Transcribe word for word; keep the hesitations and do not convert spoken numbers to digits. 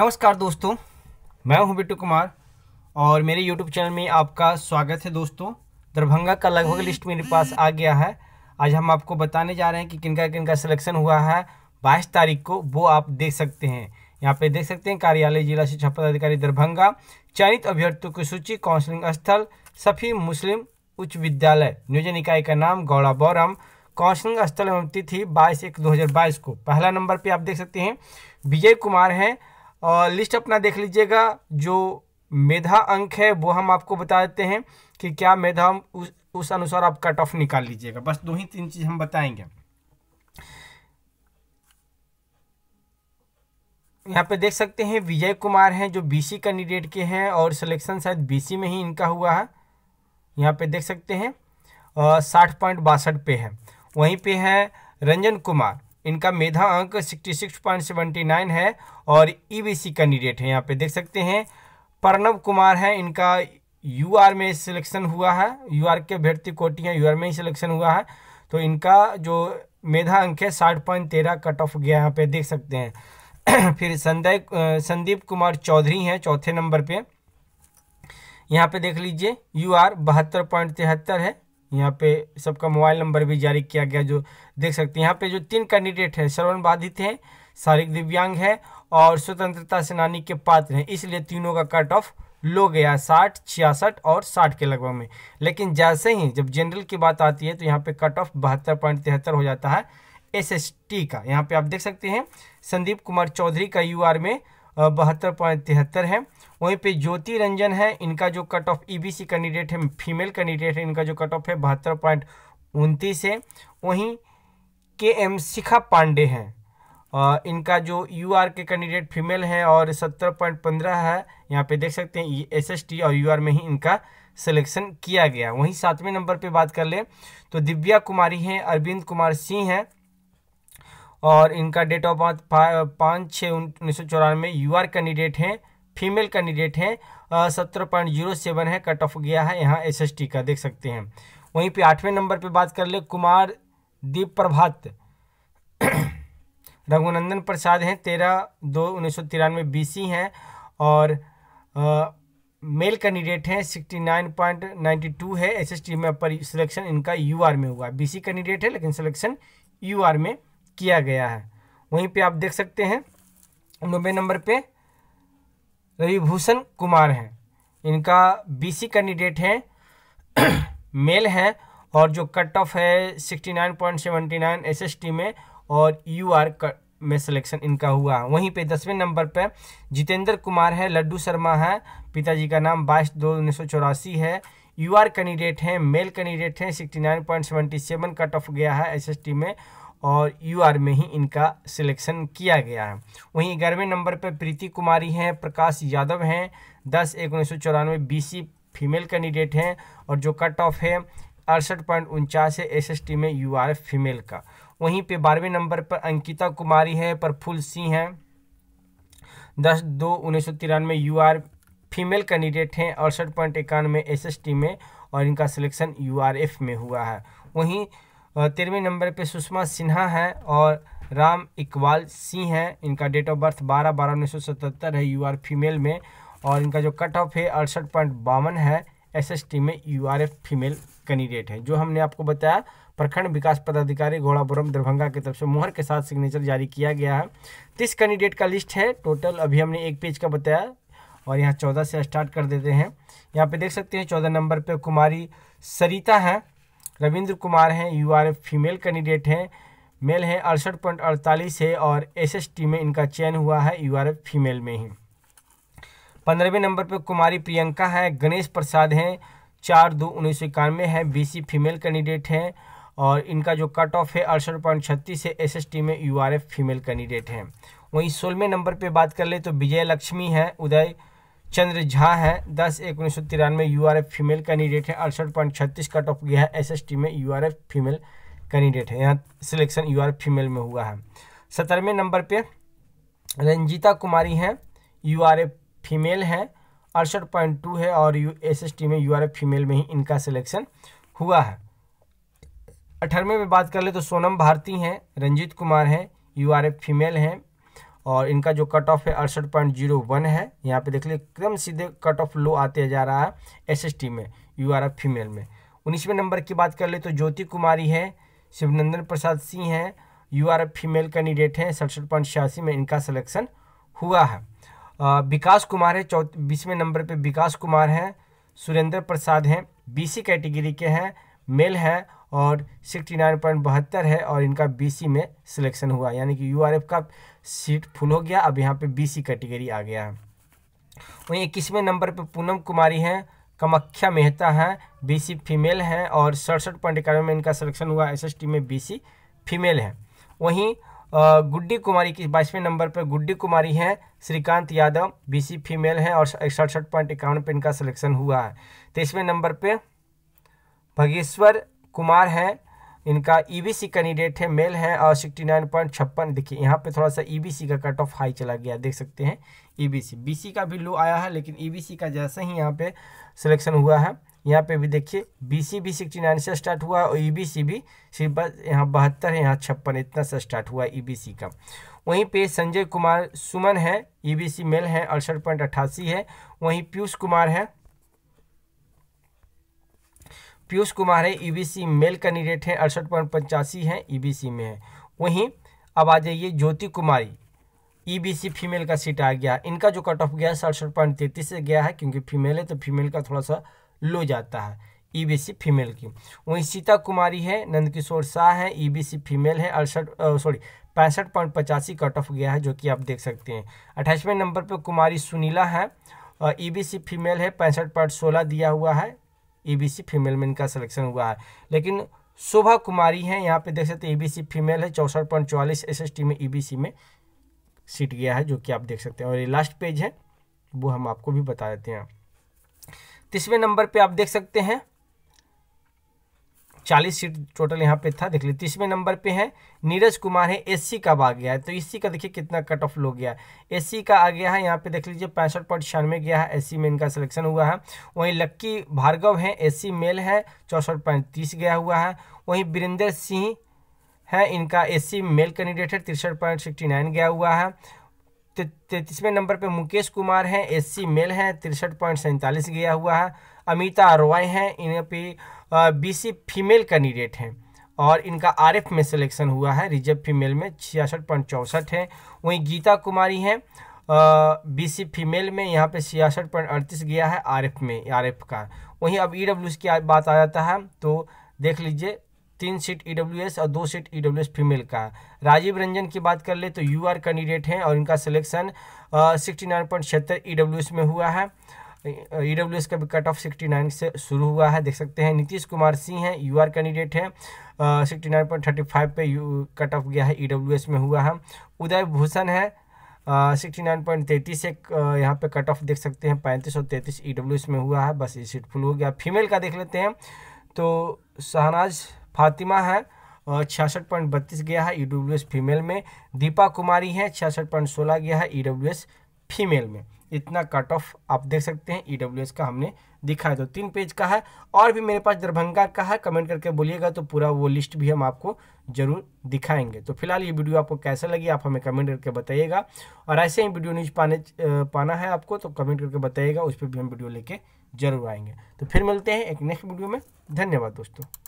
नमस्कार दोस्तों, मैं हूं बिट्टू कुमार और मेरे यूट्यूब चैनल में आपका स्वागत है। दोस्तों, दरभंगा का लगभग लिस्ट मेरे पास आ गया है। आज हम आपको बताने जा रहे हैं कि किनका किनका सिलेक्शन हुआ है बाईस तारीख को, वो आप देख सकते हैं। यहाँ पे देख सकते हैं कार्यालय जिला शिक्षा पदाधिकारी दरभंगा, चयनित अभ्यर्थियों की सूची, काउंसलिंग स्थल सफी मुस्लिम उच्च विद्यालय, नियोजन इकाई का नाम गौड़ा बौरम, काउंसलिंग स्थल एवं तिथि बाईस एक दो हज़ार बाईस को। पहला नंबर पे आप देख सकते हैं विजय कुमार हैं और लिस्ट अपना देख लीजिएगा। जो मेधा अंक है वो हम आपको बता देते हैं कि क्या मेधा, उस उस अनुसार आप कट ऑफ निकाल लीजिएगा। बस दो ही तीन चीज़ हम बताएंगे। यहाँ पे देख सकते हैं विजय कुमार हैं जो बीसी कैंडिडेट के हैं और सिलेक्शन शायद बीसी में ही इनका हुआ है। यहाँ पे देख सकते हैं साठ पॉइंट बासठ पे है। वहीं पे है रंजन कुमार, इनका मेधा अंक sixty six point seventy nine है और ईबीसी कैंडिडेट है। यहाँ पे देख सकते हैं प्रणव कुमार है, इनका यूआर में सिलेक्शन हुआ है। यूआर के अभ्यर्थी कोटियाँ यूआर में ही सिलेक्शन हुआ है, तो इनका जो मेधा अंक है साठ पॉइंट तेरह कट ऑफ गया, यहाँ पे देख सकते हैं। फिर संदीप संदीप कुमार चौधरी हैं चौथे नंबर पे। यहाँ पे देख लीजिए यू आर बहत्तर पॉइंट तिहत्तर है। यहाँ पे सबका मोबाइल नंबर भी जारी किया गया, जो देख सकते हैं। यहाँ पे जो तीन कैंडिडेट हैं श्रवण बाधित हैं, शारीरिक दिव्यांग है और स्वतंत्रता सेनानी के पात्र हैं, इसलिए तीनों का कट ऑफ लो गया साठ छियासठ और साठ के लगभग में। लेकिन जैसे ही जब जनरल की बात आती है तो यहाँ पे कट ऑफ बहत्तर पॉइंट तिहत्तर हो जाता है एस एस टी का। यहाँ पे आप देख सकते हैं संदीप कुमार चौधरी का यूआर में बहत्तर पॉइंट तिहत्तर है। वहीं पे ज्योति रंजन है, इनका जो कट ऑफ ईबीसी कैंडिडेट है, फीमेल कैंडिडेट है, इनका जो कट ऑफ है बहत्तर पॉइंट उनतीस है। वहीं के एम शिखा पांडे हैं, इनका जो यूआर के कैंडिडेट फीमेल हैं और सत्तर पॉइंट पंद्रह है। यहाँ पे देख सकते हैं एस एस टी और यूआर में ही इनका सिलेक्शन किया गया। वहीं सातवें नंबर पर बात कर लें तो दिव्या कुमारी हैं, अरविंद कुमार सिंह हैं और इनका डेट ऑफ बर्थ पाँच छः उन्नीस सौ चौरानवे, यू आर कैंडिडेट हैं, फीमेल कैंडिडेट हैं, सत्रह पॉइंट जीरो सेवन है कट ऑफ गया है यहाँ एस एस टी का, देख सकते हैं। वहीं पे आठवें नंबर पे बात कर ले कुमार दीप प्रभात रघुनंदन प्रसाद हैं, तेरह दो उन्नीस सौ तिरानवे बी सी हैं और आ, मेल कैंडिडेट हैं, sixty nine point ninety two है एस एस टी में, पर सिलेक्शन इनका यू आर में हुआ है। बी सी कैंडिडेट है लेकिन सिलेक्शन यू आर में किया गया है। वहीं पे आप देख सकते हैं नौवें नंबर पे रविभूषण कुमार हैं, इनका बीसी कैंडिडेट हैं, मेल हैं और जो कट ऑफ है sixty nine point seventy nine SST में और यूआर में सिलेक्शन इनका हुआ। वहीं पे दसवें नंबर पे जितेंद्र कुमार है, लड्डू शर्मा है, पिताजी का नाम बाईस दो उन्नीस सौ चौरासी है, यूआर कैंडिडेट हैं, मेल कैंडिडेट हैं, sixty nine point seventy seven cut off गया है एसएसटी में और यूआर में ही इनका सिलेक्शन किया गया है। वहीं ग्यारहवें नंबर पर प्रीति कुमारी हैं, प्रकाश यादव हैं, दस एक उन्नीस सौ चौरानवे बी सी फीमेल कैंडिडेट हैं और जो कट ऑफ है अड़सठ पॉइंट उनचास है एस एस टी में यूआर फीमेल का। वहीं पे बारहवें नंबर पर अंकिता कुमारी है, प्रफुल सिंह हैं, दस दो उन्नीस सौ तिरानवे यूआर फीमेल कैंडिडेट हैं, अड़सठ पॉइंट इक्यानवे एस एस टी में और इनका सिलेक्शन यूआरएफ में हुआ है। वहीं तेरहवें नंबर पे सुषमा सिन्हा है और राम इकबाल सिंह हैं, इनका डेट ऑफ बर्थ बारह बारह उन्नीस सौ सतहत्तर है यूआर फीमेल में और इनका जो कट ऑफ है अड़सठ पॉइंट बावन है एसएसटी में यूआरएफ फीमेल कैंडिडेट है। जो हमने आपको बताया प्रखंड विकास पदाधिकारी घोड़ाबोरम दरभंगा की तरफ से मुहर के साथ सिग्नेचर जारी किया गया है। तीस कैंडिडेट का लिस्ट है टोटल, अभी हमने एक पेज का बताया और यहाँ चौदह से स्टार्ट कर देते हैं। यहाँ पर देख सकते हैं चौदह नंबर पर कुमारी सरिता हैं, रविंद्र कुमार हैं, यूआरएफ फीमेल कैंडिडेट हैं, मेल हैं, अड़सठ पॉइंट अड़तालीस है और एसएसटी में इनका चयन हुआ है यूआरएफ फीमेल में ही। पंद्रहवें नंबर पर कुमारी प्रियंका है, गणेश प्रसाद हैं, चार दो उन्नीस सौ इक्यानवे हैं, बीसी फीमेल कैंडिडेट हैं और इनका जो कट ऑफ है अड़सठ पॉइंट छत्तीस है एसएसटी में यूआरएफ फीमेल कैंडिडेट हैं। वहीं सोलहवें नंबर पर बात कर ले तो विजय लक्ष्मी है, उदय चंद्र झा है, दस एक उन्नीस सौ तिरानवे यूआरएफ फीमेल कैंडिडेट है, अड़सठ पॉइंट छत्तीस कट ऑफ गया है एसएसटी में यूआरएफ फीमेल कैंडिडेट है, यहाँ सिलेक्शन यूआरएफ फीमेल में हुआ है। सत्रहवें नंबर पे रंजीता कुमारी हैं, यूआरएफ फीमेल हैं, अड़सठ पॉइंट टू है और यू एसएसटी में यूआरएफ फीमेल में ही इनका सिलेक्शन हुआ है। अठारहवें में बात कर ले तो सोनम भारती हैं, रंजीत कुमार हैं, यूआरएफ फीमेल हैं और इनका जो कट ऑफ है अड़सठ पॉइंट जीरो वन है। यहाँ पे देख लीजिए एकदम सीधे कट ऑफ लो आते जा रहा है एस एस टी में, यू आर एफ फीमेल में। उन्नीसवें नंबर की बात कर ले तो ज्योति कुमारी है, शिवनंदन प्रसाद सिंह हैं, U R F female candidate हैं, सड़सठ पॉइंट छियासी में इनका सिलेक्शन हुआ है। विकास कुमार है चौथ बीसवें नंबर पे, विकास कुमार हैं, सुरेंद्र प्रसाद हैं, बीसी कैटेगरी के हैं, मेल हैं और सिक्सटी नाइन पॉइंट बहत्तर है और इनका बीसी में सिलेक्शन हुआ, यानी कि यूआरएफ का सीट फुल हो गया, अब यहाँ पे बीसी कैटेगरी आ गया है। वहीं इक्कीसवें नंबर पे पूनम कुमारी हैं, कमख्या मेहता हैं, बीसी फीमेल हैं और सड़सठ पॉइंट इक्यानवे में इनका सिलेक्शन हुआ, एसएसटी में बीसी फीमेल है। वहीं गुड्डी कुमारी की बाईसवें नंबर पर गुड्डी कुमारी हैं, श्रीकांत यादव, बीसी फीमेल हैं और सड़सठ पॉइंट इक्यावन पर इनका सिलेक्शन हुआ है। तेईसवें नंबर पे भगेश्वर कुमार हैं, इनका ईबीसी कैंडिडेट है, मेल हैं और सिक्सटी नाइन पॉइंट छप्पन। देखिए यहाँ पे थोड़ा सा ईबीसी का कट ऑफ हाई चला गया, देख सकते हैं ईबीसी, बीसी का भी लो आया है लेकिन ईबीसी का जैसे ही यहाँ पे सिलेक्शन हुआ है, यहाँ पे भी देखिए बीसी भी सिक्सटी नाइन से स्टार्ट हुआ और ईबीसी भी सिर्फ यहाँ बहत्तर है, यहाँ छप्पन इतना से स्टार्ट हुआ ईबीसी का। वहीं पे संजय कुमार सुमन है, ईबीसी मेल है, अड़सठ पॉइंट अट्ठासी है। वहीं पीयूष कुमार है, पीयूष कुमार है, ईबीसी मेल कैंडिडेट है, अड़सठ पॉइंट पचासी है, ईबीसी में है। वहीं अब आ जाइए ज्योति कुमारी, ईबीसी फीमेल का सीट आ गया, इनका जो कट ऑफ गया सड़सठ पॉइंट तैंतीस से गया है, क्योंकि फीमेल है तो फीमेल का थोड़ा सा लो जाता है ईबीसी फीमेल की। वहीं सीता कुमारी है, नंदकिशोर शाह है, ईबीसी फीमेल है, अड़सठ सॉरी पैंसठ पॉइंट पचासी कट ऑफ गया है, जो कि आप देख सकते हैं। अट्ठाईसवें नंबर पर कुमारी सुनीला है, ईबीसी फीमेल है, पैंसठ पॉइंट सोलह दिया हुआ है, ईबीसी फीमेल में इनका सिलेक्शन हुआ है। लेकिन शोभा कुमारी हैं, यहाँ पे देख सकते हैं ईबीसी फीमेल है, चौसठ पॉइंट चौवालीस एसएसटी में ईबीसी में सीट गया है, जो कि आप देख सकते हैं। और ये लास्ट पेज है वो हम आपको भी बता देते हैं। तीसवें नंबर पे आप देख सकते हैं चालीस सीट टोटल यहाँ पे था, देख लीजिए। तीसवें नंबर पे है नीरज कुमार है, एससी का आ गया है, तो एससी का देखिए कितना कट ऑफ लो गया है, एससी का आ गया है, यहाँ पे देख लीजिए पैंसठ पॉइंट छियानवे गया है, एससी में इनका सिलेक्शन हुआ है। वहीं लक्की भार्गव है, एससी मेल है, चौसठ पॉइंट तीस गया हुआ है। वहीं वीरेंद्र सिंह है, इनका एससी मेल कैंडिडेट है, तिरसठ पॉइंट सिक्सटी नाइन गया हुआ है। तैंतीसवें नंबर पे मुकेश कुमार हैं, एससी मेल हैं, तिरसठ पॉइंट सैंतालीस गया हुआ है। अमिता रॉय हैं, इन पे बीसी फीमेल कैंडिडेट हैं और इनका आरएफ में सिलेक्शन हुआ है, रिजर्व फीमेल में, छियासठ पॉइंट चौंसठ है। वहीं गीता कुमारी हैं, बीसी फीमेल में, यहाँ पे छियासठ पॉइंट अड़तीस गया है आरएफ में, आरएफ का। वहीं अब ईडब्ल्यूएस की बात आ जाता है तो देख लीजिए तीन सीट ईडब्ल्यूएस और दो सीट ईडब्ल्यूएस फीमेल का। राजीव रंजन की बात कर ले तो यूआर कैंडिडेट हैं और इनका सिलेक्शन सिक्सटी नाइन पॉइंट छिहत्तर ईडब्ल्यूएस में हुआ है, ईडब्ल्यूएस का भी कट ऑफ सिक्सटी नाइन से शुरू हुआ है, देख सकते हैं। नीतीश कुमार सिंह हैं, यूआर कैंडिडेट हैं, sixty nine point thirty five पे यू कट ऑफ गया है, ईडब्ल्यूएस में हुआ है। उदय भूषण है, सिक्सटी नाइन पॉइंट तैंतीस से यहाँ पे कट ऑफ देख सकते हैं, पैंतीस और तैंतीस ईडब्ल्यूएस में हुआ है, बस ये सीट फुल हो गया। फीमेल का देख लेते हैं तो शाहनाज फातिमा है, छियासठ पॉइंट बत्तीस गया है ईडब्ल्यूएस फीमेल में। दीपा कुमारी है, छियासठ पॉइंट सोलह गया है ईडब्ल्यूएस फीमेल में। इतना कट ऑफ आप देख सकते हैं ईडब्ल्यूएस का, हमने दिखाया तो तीन पेज का है, और भी मेरे पास दरभंगा का है, कमेंट करके बोलिएगा तो पूरा वो लिस्ट भी हम आपको जरूर दिखाएंगे। तो फिलहाल ये वीडियो आपको कैसा लगी आप हमें कमेंट करके बताइएगा, और ऐसे ही वीडियो न्यूज़ पाने पाना है आपको तो कमेंट करके बताइएगा, उस पर भी हम वीडियो लेके जरूर आएंगे। तो फिर मिलते हैं एक नेक्स्ट वीडियो में, धन्यवाद दोस्तों।